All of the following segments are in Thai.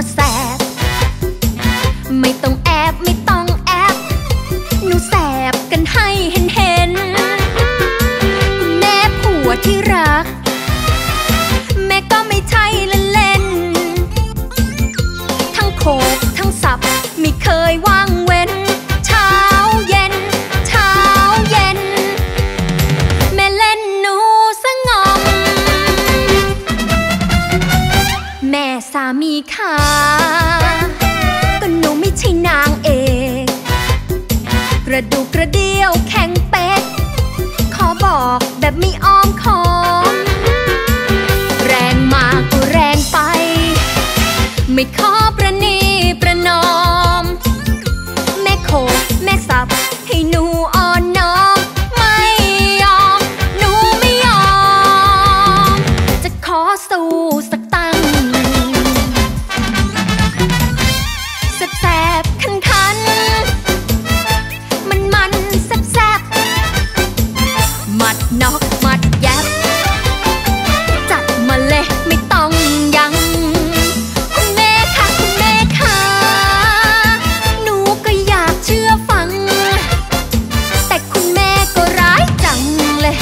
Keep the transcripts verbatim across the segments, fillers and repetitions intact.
ว่าแสบไม่ต้องแอบไม่ต้องแอบหนูแสบกันให้เห็นเห็นแม่ผัวที่รักแม่ก็ไม่ใช่เล่นเล่นทั้งโขกทั้งสับไม่เคยว่างเว้นเช้าเย็นเช้าเย็นแม่เล่นหนูซะงอมแม่สามีค่ะก็หนูไม่ใช่นางเอกกระดูกกระเดี่ยวแข็งเป๊กขอบอกแบบไม่อ้อมค้อมแรงมากก็แรงไปไม่ขอประนีประนอมแม่โขกแม่สับให้หนูอ่อนน้อมไม่ยอมหนูไม่ยอมจะขอสู้สักตั้งแสบๆคันๆมันมันแสบๆหมัดนอกหมัดแยบจัดมาเลยไม่ต้องยั้งคุณแม่ค่ะคุณแม่ค่ะหนูก็อยากเชื่อฟังแต่คุณแม่ก็ร้ายจังเลย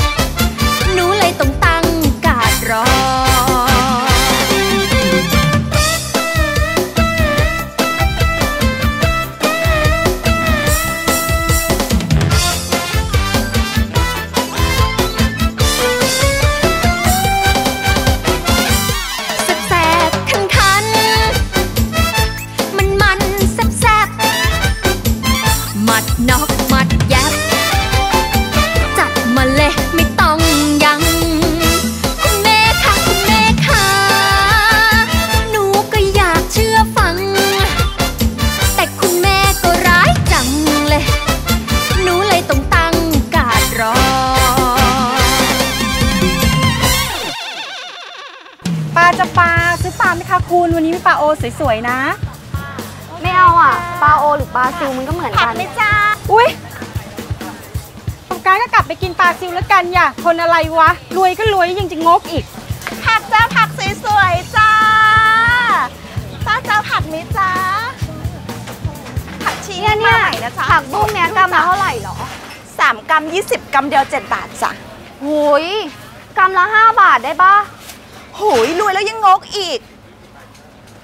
หนูเลยต้องตั้งการรอจะปลาซื้อปลาไหมคะคุณวันนี้มีปลาโอสวยๆนะไม่เอาอ่ะปลาโอหรือปลาซิวมันก็เหมือนกันไม่จ้าอุ้ยสงกรานต์ก็กลับไปกินปลาซิวแล้วกันอย่าคนอะไรวะรวยก็รวยยังจะงกอีกผักจ้าผักสวยๆจ้าป้าจ้าผักไหมจ้าผักชีเนี่ยเนี่ยผักบุ้งเนี่ยกรัมละเท่าไหร่หรอสามกรัมยี่สิบกรัมเดียวเจ็ดบาทจ้ะโอ้ยกรัมละห้าบาทได้ป่ะโอ้ยรวยแล้วยังงกอีก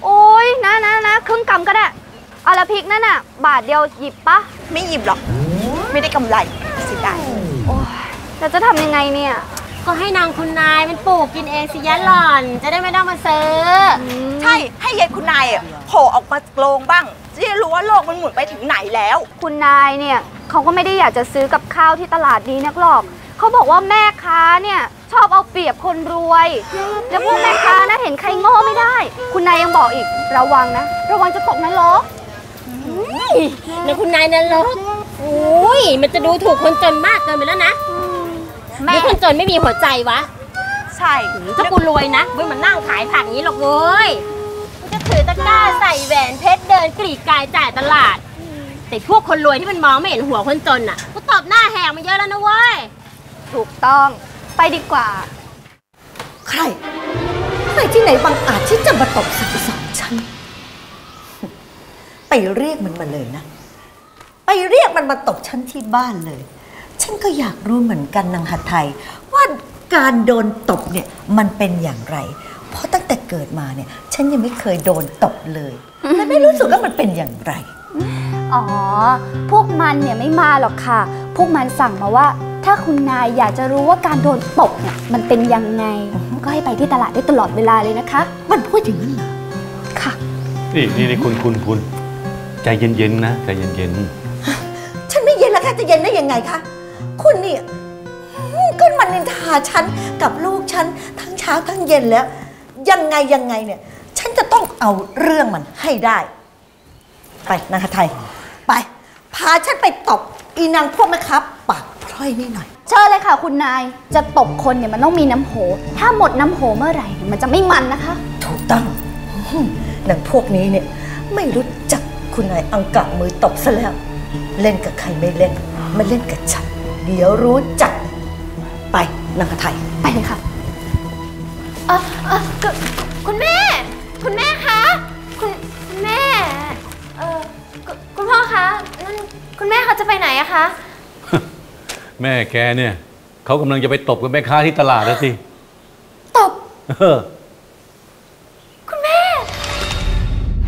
โอ้ยนะนะนะครึ่งกำก็ได้เอาละพริกนั่นน่ะบาทเดียวหยิบปะไม่หยิบหรอกไม่ได้กำไรเสียดายโอ้ยเราจะทำยังไงเนี่ยก็ให้นางคุณนายมันปลูกกินเองสิยะหล่อนจะได้ไม่ต้องมาซื้อใช่ให้ยายคุณนายโผล่ออกมาโลงบ้างจะได้รู้ว่าโลกมันหมุนไปถึงไหนแล้วคุณนายเนี่ยเขาก็ไม่ได้อยากจะซื้อกับข้าวที่ตลาดนี้นักหรอกเขาบอกว่าแม่ค้าเนี่ยชอบเอาเปรียบคนรวยแล้วพวกแม่ค้านะเห็นใครโง่ไม่ได้คุณนายยังบอกอีกระวังนะระวังจะตกนรกนะคุณนายนรกโอ้ยมันจะดูถูกคนจนมากเกินไปแล้วนะแม่คนจนไม่มีหัวใจวะใช่ถ้ากูรวยนะเว้ยมันนั่งขายผักนี้หรอกเว้ยมันจะถือตะกร้าใส่แหวนเพชรเดินกรีดกายจ่ายตลาดแต่พวกคนรวยที่มันมองไม่เห็นหัวคนจนอ่ะกูตบหน้าแหกมาเยอะแล้วนะเว้ยถูกต้องไปดีกว่าใครใครที่ไหนบังอาจที่จะมาตบสาวสาวฉันไปเรียกมันมาเลยนะไปเรียกมันมาตบฉันที่บ้านเลยฉันก็อยากรู้เหมือนกันนางหัตถ์ไทยว่าการโดนตบเนี่ยมันเป็นอย่างไรเพราะตั้งแต่เกิดมาเนี่ยฉันยังไม่เคยโดนตบเลยและไม่รู้สึกว่ามันเป็นอย่างไรอ๋อพวกมันเนี่ยไม่มาหรอกค่ะพวกมันสั่งมาว่าถ้าคุณนายอยากจะรู้ว่าการโดนตบเนี่ยมันเป็นยังไงก็ให้ไปที่ตลาดได้ตลอดเวลาเลยนะคะมันพูดอย่างนั้นเหรอค่ะนี่นี่คุณคุณคุณใจเย็นๆนะใจเย็นๆฉันไม่เย็นแล้วค่ะจะเย็นได้ยังไงคะคุณนี่ก็มันนินทาฉันกับลูกฉันทั้งเช้าทั้งเย็นแล้วยังไงยังไงเนี่ยฉันจะต้องเอาเรื่องมันให้ได้ไปนางไทยไปพาฉันไปตบอีนางพวกนะครับปากพร้อยนี่หน่อยเชิญเลยค่ะคุณนายจะตบคนเนี่ยมันต้องมีน้ำโหถ้าหมดน้ำโหเมื่อไหร่มันจะไม่มันนะคะถูกต้องนางพวกนี้เนี่ยไม่รู้จักคุณนายเอากลับมือตบซะแล้วเล่นกับใครไม่เล่นไม่เล่นกับฉันเดี๋ยวรู้จักไปนางไทยไปเลยค่ะเออเออคุณแม่คุณแม่คะคุณ คุณพ่อคะนั่นคุณแม่เขาจะไปไหนอะคะแม่แกเนี่ยเขากำลังจะไปตบกับแม่ค้าที่ตลาดแล้วสิตบคุณแม่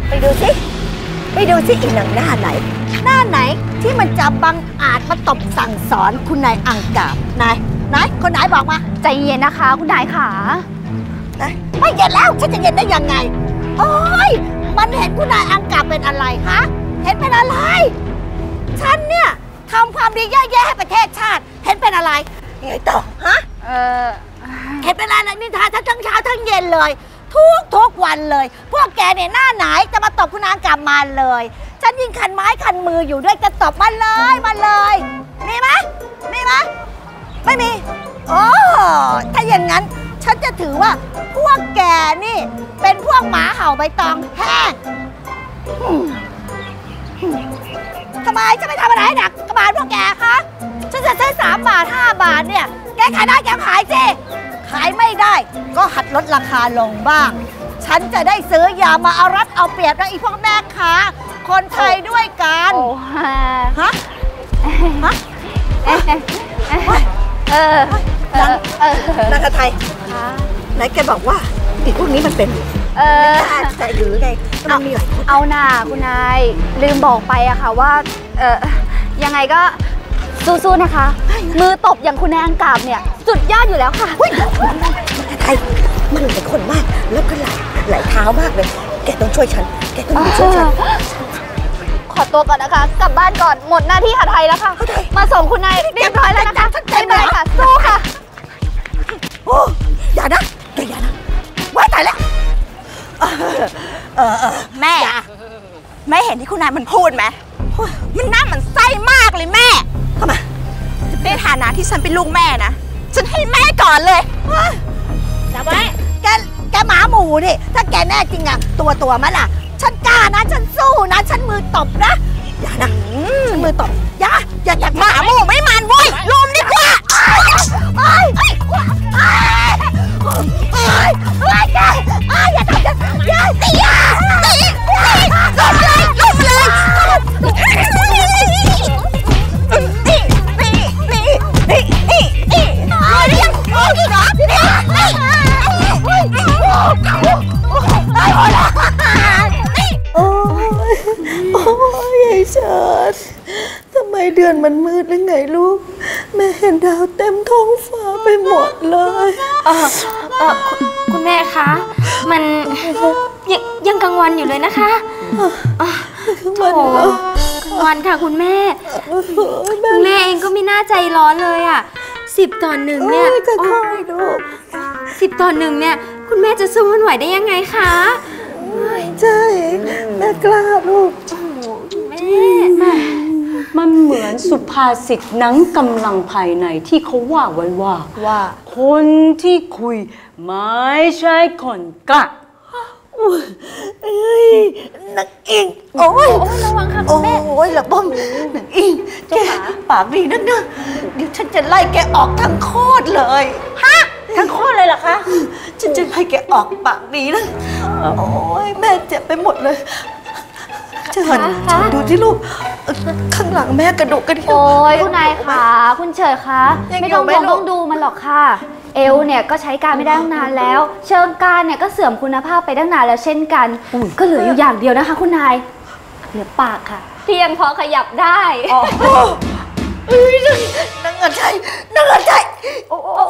ไปดูสิไปดูสิอีหนังหน้าไหนหน้าไหนที่มันจะบังอาจมาตบสั่งสอนคุณนายอังกาบนายนายคนไหนบอกมาใจเย็นนะคะคุณนายขาไม่เย็นแล้วฉันจะเย็นได้ยังไงโอ้ยมันเห็นคุณนายอังกาบเป็นอะไรฮะเห็นเป็นอะไรฉันเนี่ยทำความดีเยอะแยะให้ประเทศชาติเห็นเป็นอะไรยังไงต่อฮะเออเห็นเป็นอะไรนินทาทั้งเช้าทั้งเย็นเลยทุกทุกวันเลยพวกแกเนี่ยหน้าไหนจะมาตบคุณนางกลับมาเลยฉันยิงคันไม้คันมืออยู่ด้วยจะตบมันเลยมันเลยมีไหมมีไหมไม่มีโอ้ถ้าอย่างนั้นฉันจะถือว่าพวกแกนี่เป็นพวกหมาเห่าใบตองแห้งทำไมจะไปทำอะไรหนักกระบาลพวกแกคะฉันจะใช้สามบาทห้าบาทเนี่ยแกขายได้แกขายสิขายไม่ได้ก็หัดลดราคาลงบ้างฉันจะได้ซื้อยามาเอารัดเอาเปรียบนะอีพวกแม่ค้าคนไทยด้วยกันฮะฮะเออนักไทยไหนแกบอกว่าติดพวกนี้มันเป็นเออใส่หรือไงเอาเอาหน้าคุณนายลืมบอกไปอะค่ะว่าเออยังไงก็สู้ๆนะคะมือตบอย่างคุณนางกาบเนี่ยสุดยอดอยู่แล้วค่ะไทยมันหลายคนมากแล้วก็หลายหลายเท้ามากเลยแกต้องช่วยฉันแกต้องช่วยฉันขอตัวก่อนนะคะกลับบ้านก่อนหมดหน้าที่หาไทยแล้วค่ะมาส่งคุณนายเรียบร้อยแล้วนะคะไม่เป็นไรค่ะสู้ค่ะโอ้อย่านะแต่อย่านะว่าตายแล้วแม่แม่เห็นที่คุณนายมันพูดไหมมันน่ามันไส้มากเลยแม่ทำไมในฐานะที่ฉันเป็นลูกแม่นะฉันให้แม่ก่อนเลยแต่ว่าแกแกหมาหมูดิถ้าแกแน่จริงอะตัวตัวมันล่ะฉันกล้านะฉันสู้นะฉันมือตบนะอย่านะฉันมือตบอย่าอย่าอย่าหมาหมูไม่มันเว้ยลมดีกว่าเดือนมันมืดหรือไงลูกแม่เห็นดาวเต็มท้องฟ้าไปหมดเลยเออเออคุณแม่คะมันยังยังกลางวันอยู่เลยนะคะกลางวันกลางวันค่ะคุณแม่คุณแม่เองก็ไม่น่าใจร้อนเลยอ่ะสิบต่อหนึ่งเนี่ยสิบต่อหนึ่งเนี่ยคุณแม่จะสู้มันไหวได้ยังไงคะใช่แม่กล้าลูกแม่มันเหมือนสุภาษิตหนังกำลังภายในที่เขาว่าไว้ว่าว่าคนที่คุยไม่ใช่คนกล้านักอิงโอ้ยระวังค่ะแม่โอ้ยระบ้อมนักอิงแกปากดีนักนะเดี๋ยวฉันจะไล่แกออกทั้งโคตรเลยฮะทั้งโคตรเลยเหรอคะฉันจะไล่แกออกปากดีนะโอ้ยแม่เจ็บไปหมดเลยเฉินดูที่ลูกข้างหลังแม่กระดูกกระเดี่ยวโอ้ยคุณนายขาคุณเฉยคะไม่ต้องมองต้องดูมันหรอกค่ะเอวเนี่ยก็ใช้การไม่ได้ตั้งนานแล้วเชิงการเนี่ยก็เสื่อมคุณภาพไปตั้งนานแล้วเช่นกันก็เหลืออยู่อย่างเดียวนะคะคุณนายเหลือปากค่ะที่ยังพอขยับได้นั่งเงินใจนั่งเงินใจโอ้โ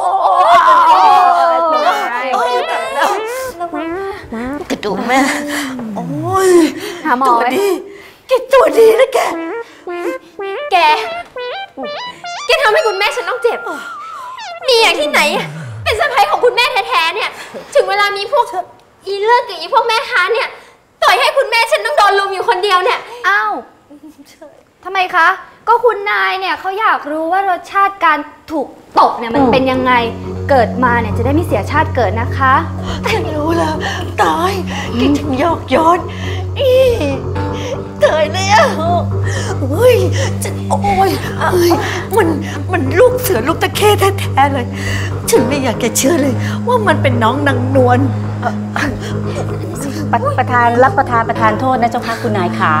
กระดูกแม่โอ้ยตัวดีแกตัวดีนะแกแกแกทำให้คุณแม่ฉันต้องเจ็บมีอย่างที่ไหนเป็นสะใภ้ของคุณแม่แท้ๆเนี่ยถึงเวลามีพวกอีเลิกกับอีพวกแม่ค้าเนี่ยต่อยให้คุณแม่ฉันต้องโดนลุมอยู่คนเดียวเนี่ยอ้าวทำไมคะก็คุณนายเนี่ยเขาอยากรู้ว่ารสชาติการถูกตบเนี่ยมันเป็นยังไงเกิดมาเนี่ยจะได้ไม่เสียชาติเกิดนะคะแต่รู้แล้วตายกินถึงยอกย้อนอีเตยเลยอ่ะเฮ้ยฉันโอ้ยมันมันลูกเสือลูกตะเข้แท้ๆเลยฉันไม่อยากจะเชื่อเลยว่ามันเป็นน้องนางนวล ประธานรับประทานประธานโทษนะเจ้าค่ะคุณนายขา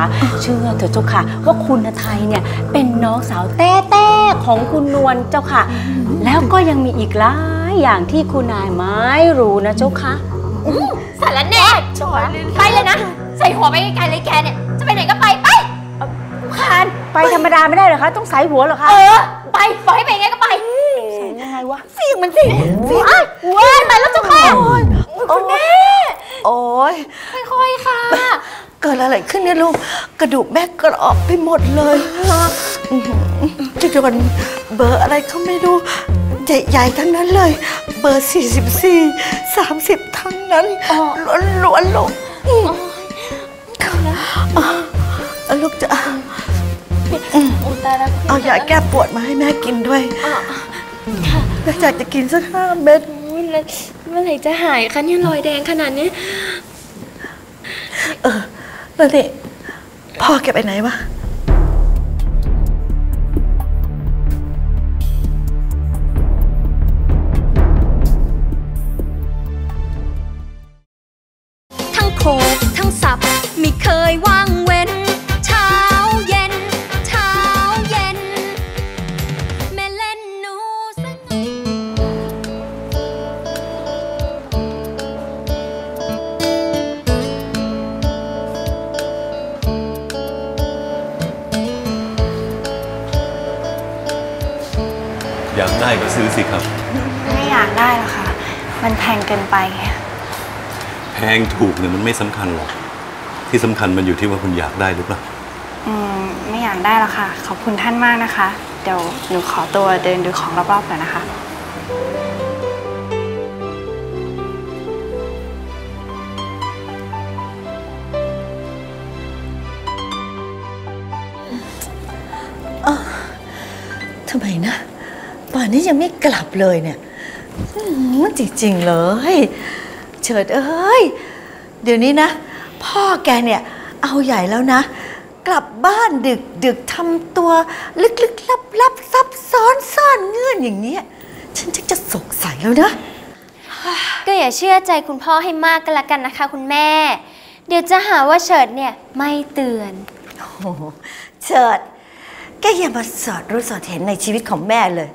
เชื่อเถอะเจ้าค่ะว่าคุณไทยเนี่ยเป็นน้องสาวแต้ๆของคุณนวลเจ้าค่ะแล้วก็ยังมีอีกหลายอย่างที่คุณนายไม่รู้นะเจ้าค่ะสารแน่ไปเลยนะใส่หัวไปไกลเลยแกเนี่ยจะไปไหนก็ไปไปผ่านไปธรรมดาไม่ได้เหรอคะต้องใส่หัวเหรอคะเออไปบอกให้ไปไงก็ไปใส่ยังไงวะเสียงมันสิเสียงว้ายไปแล้วเจ้าค่ะคุณแม่โอ้ยค่อยๆค่ะเกิดอะไรขึ้นเนี่ยลูกกระดูกแม่กรอบไปหมดเลยจุดกันเบอร์อะไรเขาไม่รู้ใหญ่ๆทั้งนั้นเลยเบอร์สี่สิบสี่ สามสิบทั้งนั้นล้วนๆลูกลูกจะเอายาแก้ปวดมาให้แม่กินด้วยแม่อยากจะกินสักห้าเม็ดเมื่อไหร่จะหายคะเนี่ยรอยแดงขนาดนี้เออแล้วนี่พ่อแกไปไหนวะทั้งโขกทั้งสับไม่เคยว่างเว้นเช้าเย็นเช้าเย็นแม่เล่นหนูสักอยากได้ก็ซื้อสิครับไม่อยากได้หรอกค่ะมันแพงเกินไปแพงถูกเนี่ยมันไม่สำคัญหรอกที่สำคัญมันอยู่ที่ว่าคุณอยากได้หรือเปล่าอืมไม่อยากได้แล้วค่ะขอบคุณท่านมากนะคะเดี๋ยวหนูขอตัวเดินดูของรอบๆหน่อยนะคะเออทำไมนะป่านนี้ยังไม่กลับเลยเนี่ยมันจริงๆเลยเฉิดเอ้ยเดี๋ยวนี้นะพ่อแกเนี่ยเอาใหญ่แล้วนะกลับบ้านดึกดึกทำตัวลึกๆลับๆซับซ้อนซ่อนเงื่อนอย่างนี้ฉันจะสงสัยแล้วนะก็อย่าเชื่อใจคุณพ่อให้มากก็แล้วกันนะคะคุณแม่เดี๋ยวจะหาว่าเฉิดเนี่ยไม่เตือนโอ้เฉิดแกอย่ามาสอดรู้สอดเห็นในชีวิตของแม่เลย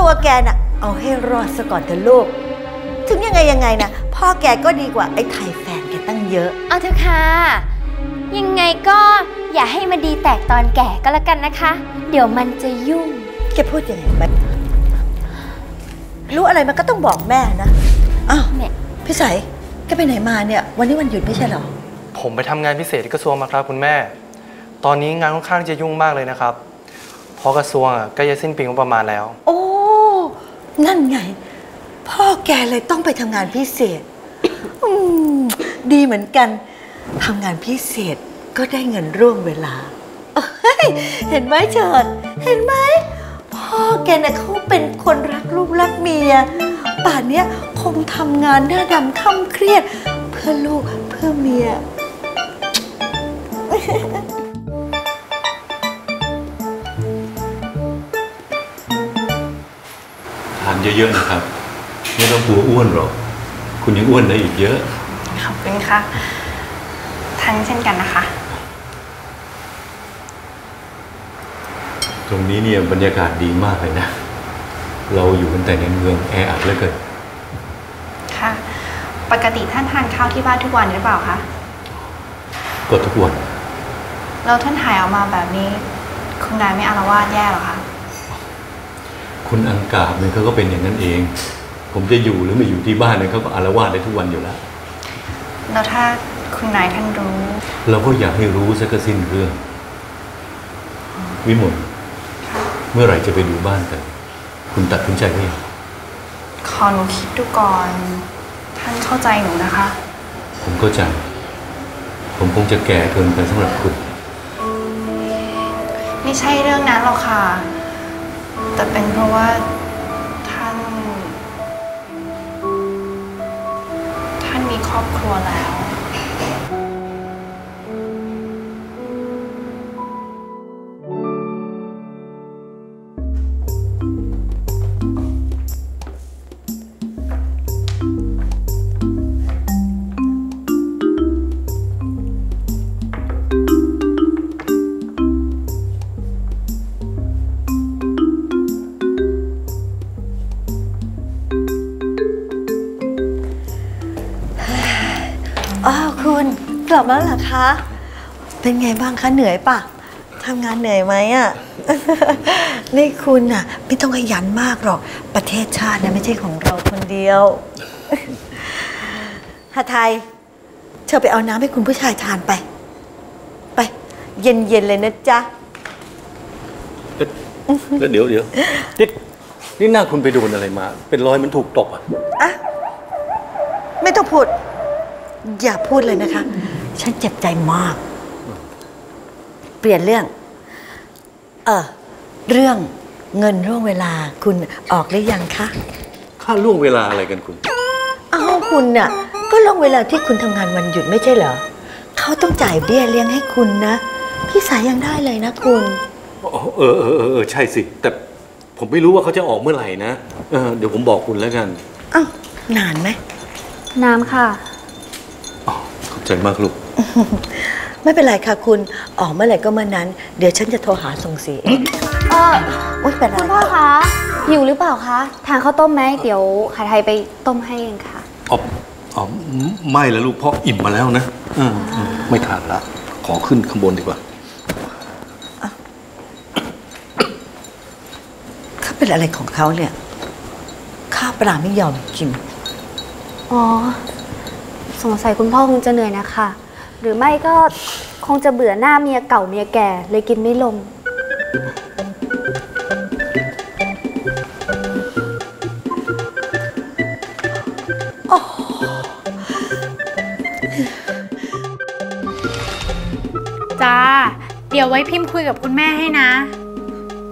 ตัวแกน่ะเอาให้รอดซะก่อนเถอะลูกถึงยังไงยังไงนะพ่อแกก็ดีกว่าไอ้ไทยแฟนแกตั้งเยอะเอาเถอะค่ะยังไงก็อย่าให้มันดีแตกตอนแก่ก็แล้วกันนะคะเดี๋ยวมันจะยุ่งแกพูดยังไงแบบรู้อะไรมันก็ต้องบอกแม่นะอ้าวพี่ใสแกไปไหนมาเนี่ยวันนี้วันหยุดไม่ใช่หรอผมไปทำงานพิเศษที่กระทรวงมาครับคุณแม่ตอนนี้งานค่อนข้างจะยุ่งมากเลยนะครับพอกระทรวงก็จะสิ้นปีงบประมาณแล้วโอ้นั่นไงพ่อแกเลยต้องไปทำงานพิเศษ ดีเหมือนกันทำงานพิเศษก็ได้เงินร่วมเวลา เห็นไหมเฉิดเห็นไหมพ่อแกน่ะเขาเป็นคนรักลูกรักเมียป่านนี้คงทำงานหน้าดำค่ำเครียดเพื่อลูกเพื่อเมีย ทานเยอะๆนะครับไม่ต้องกลัวอ้วนหรอกคุณยังอ้วนได้อีกเยอะขอบคุณค่ะทั้งเช่นกันนะคะตรงนี้เนี่ยบรรยากาศดีมากเลยนะเราอยู่กันแต่ในเมืองแออัดเหลือเกินค่ะปกติท่านทานข้าวที่บ้านทุกวันหรือเปล่าคะก็ทุกวันเราท่านถ่ายออกมาแบบนี้คุณนายไม่อารวาสแย่หรอคะคุณอังกาบเนี่ยเขาก็เป็นอย่างนั้นเองผมจะอยู่หรือไม่อยู่ที่บ้านเนี่ยเขาก็อารวาสได้ทุกวันอยู่แล้วแล้วถ้าคุณนายท่านรู้เราก็อยากให้รู้ซะก็สิ้นเรื่องวิมลเมื่อไหร่จะไปดูบ้านกันคุณตัดสินใจหรือยังขอหนูคิดดูก่อนท่านเข้าใจหนูนะคะผมเข้าใจผมคงจะแก่เกินไปสำหรับคุณไม่ใช่เรื่องนั้นหรอกค่ะแต่เป็นเพราะว่าครอบครัวแล้ว ลับแล้วเหรอคะเป็นไงบ้างคะเหนื่อยปะทำงานเหนื่อยไหมอ่ะนี่คุณอ่ะไม่ต้องขยันมากหรอกประเทศชาตินะไม่ใช่ของเราคนเดียวหทัยเธอไปเอาน้ำให้คุณผู้ชายทานไปไปเย็นๆเลยนะจ๊ะแล้วเดี๋ยวเดี๋ยวนี่นี่หน้าคุณไปโดนอะไรมาเป็นรอยมันถูกตบอ่ะอะไม่ต้องพูดอย่าพูดเลยนะคะฉันเจ็บใจมากเปลี่ยนเรื่องเออเรื่องเงินล่วงเวลาคุณออกหรือยังคะค่าล่วงเวลาอะไรกันคุณอ้าวคุณน่ะก็ล่วงเวลาที่คุณทำงานวันหยุดไม่ใช่เหรอเขาต้องจ่ายเบี้ยเลี้ยงให้คุณนะพี่สายยังได้เลยนะคุณเออเออเออใช่สิแต่ผมไม่รู้ว่าเขาจะออกเมื่อไหร่นะ เ, เดี๋ยวผมบอกคุณแล้วกันอ้าวนานไหมนานค่ะขอบใจมากลูก ไม่เป็นไรค่ะคุณออกเมื่อไหร่ก็เมื่อนั้นเดี๋ยวฉันจะโทรหาส่งสีเองเอออุ๊ยเป็นไรคุณพ่อคะหิวหรือเปล่าคะทานข้าวต้มไหมเดี๋ยวหาไทยไปต้มให้เองค่ะอ๋ออ๋อไม่แล้วลูกพ่ออิ่มมาแล้วนะเออไม่ทานละขอขึ้นข้างบนดีกว่าเป็นอะไรของเขาเนี่ยข้าปลาไม่ยอมกินอ๋อสงสัยคุณพ่อคงจะเหนื่อยนะคะหรือไม่ก็คงจะเบื่อหน้าเมียเก่าเมียแก่เลยกินไม่ลงจ้าเดี๋ยวไว้พิมพ์คุยกับคุณแม่ให้นะ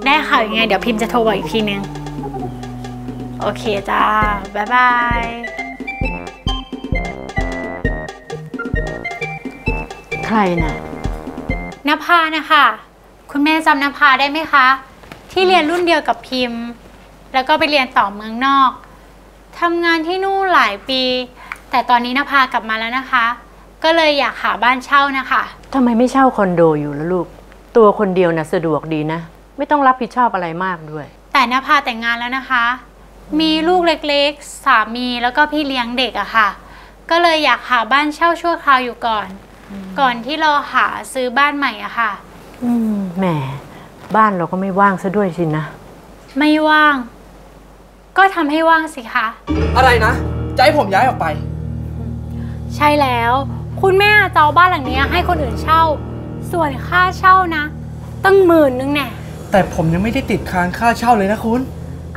ได้ค่ะยังไงเดี๋ยวพิมพ์จะโทรบอกอีกทีนึงโอเคจ้าบ๊ายบายใครน่ะณภานะคะคุณแม่จำณภาได้ไหมคะที่เรียนรุ่นเดียวกับพิมพ์แล้วก็ไปเรียนต่อเมืองนอกทำงานที่นู่นหลายปีแต่ตอนนี้ณภากลับมาแล้วนะคะก็เลยอยากหาบ้านเช่านะคะทำไมไม่เช่าคอนโดอยู่ล่ะลูกตัวคนเดียวนะสะดวกดีนะไม่ต้องรับผิดชอบอะไรมากด้วยแต่ณภาแต่งงานแล้วนะคะมีลูกเล็กๆสามีแล้วก็พี่เลี้ยงเด็กอะค่ะก็เลยอยากหาบ้านเช่าชั่วคราวอยู่ก่อนก่อนที่เราหาซื้อบ้านใหม่อะค่ะอืมแหมบ้านเราก็ไม่ว่างซะด้วยสินะไม่ว่างก็ทำให้ว่างสิคะอะไรนะจะให้ผมย้ายออกไปใช่แล้วคุณแม่จะเอาบ้านหลังนี้ให้คนอื่นเช่าส่วนค่าเช่านะตั้งหมื่นนึงแน่แต่ผมยังไม่ได้ติดค้างค่าเช่าเลยนะคุณ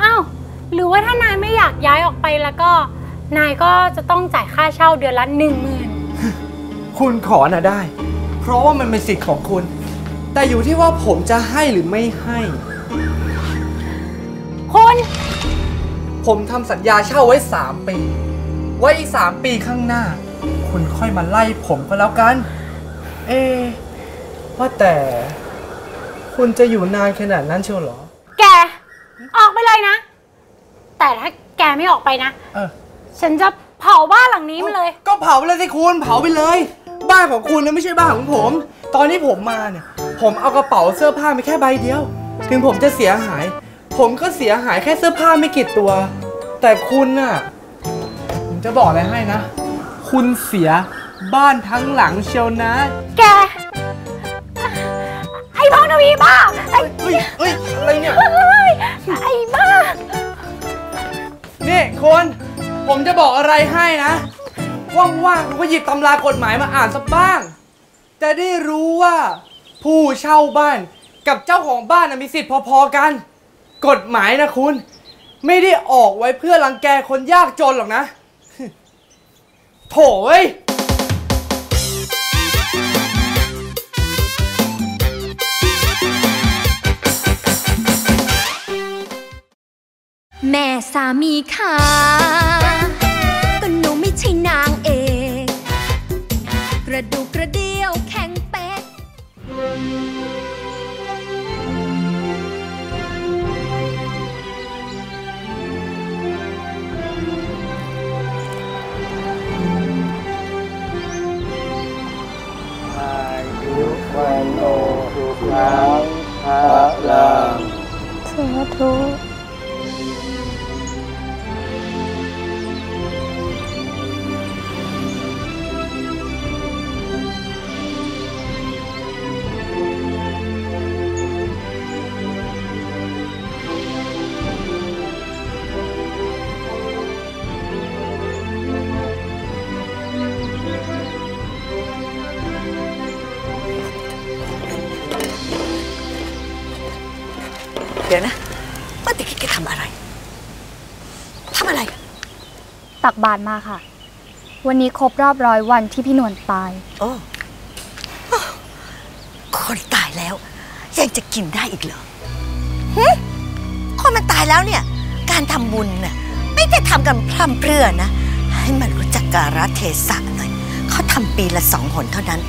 อ้าวหรือว่าถ้านายไม่อยากย้ายออกไปแล้วก็นายก็จะต้องจ่ายค่าเช่าเดือนละหนึ่งหมื่นคุณขอนะได้เพราะว่ามันเป็นสิทธิ์ของคุณแต่อยู่ที่ว่าผมจะให้หรือไม่ให้คุณผมทำสัญญาเช่าไว้สามปีไว้อีกสามปีข้างหน้าคุณค่อยมาไล่ผมก็แล้วกันเอ๊ะว่าแต่คุณจะอยู่นานขนาดนั้นเชียวเหรอแกออกไปเลยนะแต่ถ้าแกไม่ออกไปนะเออฉันจะเผาบ้านหลังนี้มาเลยก็เผาเลยสิคุณเผาไปเลยบ้านของคุณนะไม่ใช่บ้านของผมตอนที่ผมมาเนี่ยผมเอากระเป๋าเสื้อผ้าไปแค่ใบเดียวถึงผมจะเสียหายผมก็เสียหายแค่เสื้อผ้าไม่กี่ตัวแต่คุณน่ะผมจะบอกอะไรให้นะคุณเสียบ้านทั้งหลังเชียวนะแกไอ้พ่อหนุ่ยบ้าไอ้เฮ้ยเฮ้ยอะไรเนี่ยไอ้บ้านี่คนผมจะบอกอะไรให้นะว่างๆก็หยิบตำรากฎหมายมาอ่านสักบ้างจะได้รู้ว่าผู้เช่าบ้านกับเจ้าของบ้านมีสิทธิ์พอๆกันกฎหมายนะคุณไม่ได้ออกไว้เพื่อรังแกคนยากจนหรอกนะโถ่เอ้ยแม่สามีค่ะก็หนูไม่ใช่นางเอกกระดูกกระเดี่ยวแข็งเป๊ะอายุวันโอสุขังพลังสาธุ เดี๋ยวนะว่าแต่แกทำอะไรทำอะไรตักบาตรมาค่ะวันนี้ครบรอบร้อยวันที่พี่นวลตายโอ้คนตายแล้วยังจะกินได้อีกเหรอคนมันตายแล้วเนี่ยการทำบุญน่ะไม่ได้ทำกันพร่ำเพรื่อนะให้มันรู้จักกาลเทศะหน่อยเขาทำปีละสองหนเท่านั้น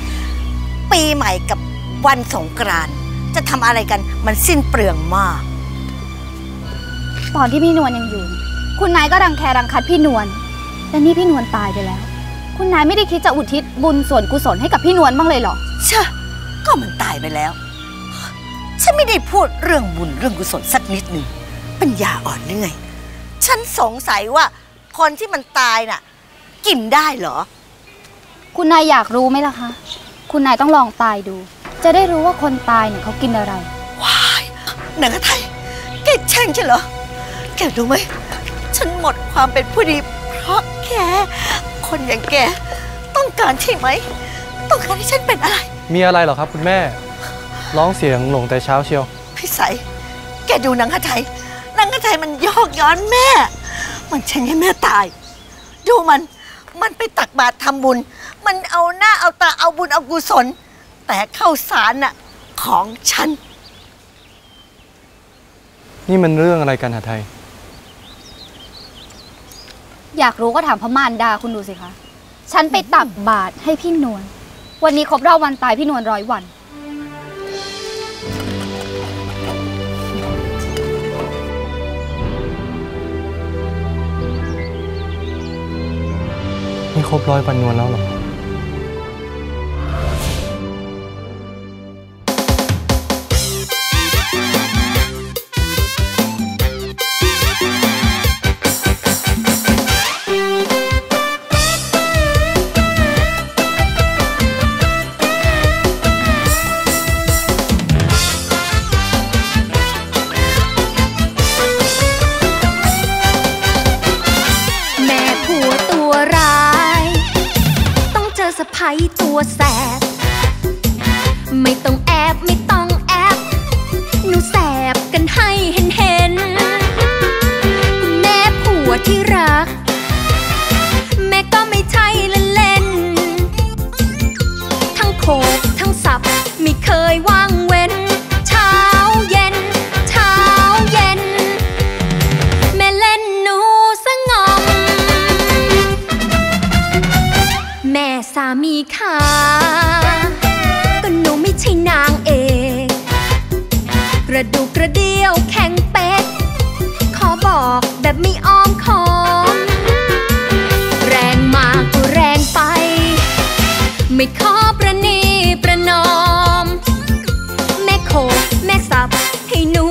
ปีใหม่กับวันสงกรานต์จะทำอะไรกันมันสิ้นเปลืองมากตอนที่พี่นวลยังอยู่คุณนายก็รังแครังคัดพี่นวลแต่นี่พี่นวลตายไปแล้วคุณนายไม่ได้คิดจะอุทิศบุญส่วนกุศลให้กับพี่นวลบ้างเลยหรอใช่ก็มันตายไปแล้วฉันไม่ได้พูดเรื่องบุญเรื่องกุศลสักนิดหนึ่งปัญญาอ่อนหรือไงฉันสงสัยว่าคนที่มันตายน่ะกินได้เหรอคุณนายอยากรู้ไหมล่ะคะคุณนายต้องลองตายดูจะได้รู้ว่าคนตายเนี่ยเขากินอะไรว้ายนางกระไทยแกแช่งฉันเหรอแกรู้ไหมฉันหมดความเป็นผู้ดีเพราะแกคนอย่างแกต้องการใช่ไหมต้องการให้ฉันเป็นอะไรมีอะไรเหรอครับคุณแม่ร้องเสียงหลงแต่เช้าเชียวพี่สายแกดูนางกระไทยนางกระไทยมันยอกย้อนแม่มันแช่งให้แม่ตายดูมันมันไปตักบาตรทำบุญมันเอาหน้าเอาตาเอาบุญเอากุศลแต่ข้าวสารน่ะของฉันนี่มันเรื่องอะไรกันหะไทยอยากรู้ก็ถามพม่านดาคุณดูสิคะฉันไปตักบาตรให้พี่นวลวันนี้ครบรอบวันตายพี่นวลร้อยวันนี่ครบร้อยวันนวลแล้วหรอแสบไม่ต้องแอบไม่ต้องแอบหนูแสบกันให้เห็นเห็นคุณแม่ผัวที่รักแม่ก็ไม่ใช่เล่นเล่นทั้งโขกทั้งสับไม่เคยว่างเว้นเช้าเย็นเช้าเย็นแม่เล่นหนูซะงอมแม่สามีค่ะก็หนูไม่ใช่นางเอกกระดูกกระเดี่ยวแข็งเป๊ะขอบอกแบบไม่อ้อมค้อมแรงมากก็แรงไปไม่ขอประนีประนอมแม่โขกแม่สับให้หนู